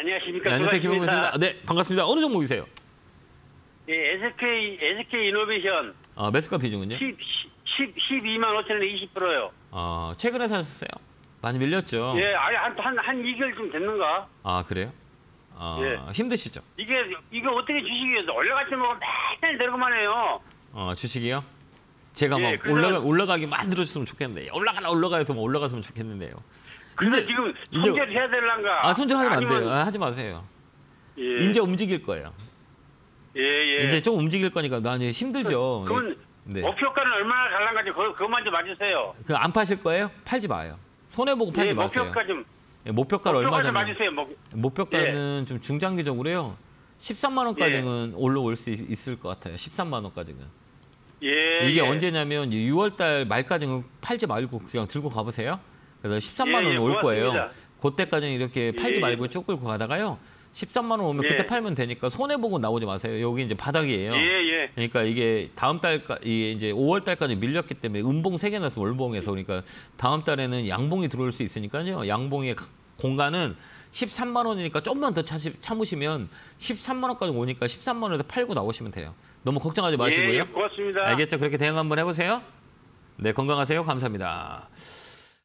안녕하십니까. 안녕하세요. 김홍근입니다. 네, 반갑습니다. 어느 종목이세요? 예, SK이노베이션. 아, 매수가 비중은요? 12만 5천 원에 20%요. 아, 최근에 사셨어요? 많이 밀렸죠? 예, 아니 한 2개월 좀 됐는가? 아, 그래요? 아, 예. 힘드시죠? 이게 어떻게 주식이에요? 올라갈 때 뭐 맨날 내려가만 해요. 어, 주식이요? 제가 예, 막 올라가기만 들어줬으면 좋겠는데 올라가서 뭐 올라갔으면 좋겠는데요. 근데 지금 손절 해야 될란가? 아, 손절하면 안 돼요. 아, 하지 마세요. 예. 이제 움직일 거예요. 예. 이제 좀 움직일 거니까 나 이제 힘들죠. 그럼 네. 목표가는 얼마나 갈란가지 그것만 좀 맞으세요. 그 안 파실 거예요? 팔지 마요. 손해 보고 팔지 마세요. 목표가 좀 예, 목표가를 얼마 좀 맞으세요. 목표가는 예. 좀 중장기적으로요. 13만 원까지는 예. 올라올 수 있을 것 같아요. 13만 원까지는. 예. 이게 예. 언제냐면 6월 달 말까지는 팔지 말고 그냥 들고 가 보세요. 그래서 13만 원 올 거예요. 그때까지는 이렇게 팔지 예. 말고 쭉 끌고 가다가요. 13만 원 오면 예. 그때 팔면 되니까 손해 보고 나오지 마세요. 여기 이제 바닥이에요. 예. 그러니까 이게 다음 달까지 이제 5월 달까지 밀렸기 때문에 음봉 3개 나서 월봉에서 그러니까 다음 달에는 양봉이 들어올 수 있으니까요. 양봉의 공간은 13만 원이니까 좀만 더 참으시면 13만 원까지 오니까 13만 원에서 팔고 나오시면 돼요. 너무 걱정하지 마시고요. 예, 고맙습니다. 알겠죠? 그렇게 대응 한번 해보세요. 네, 건강하세요. 감사합니다.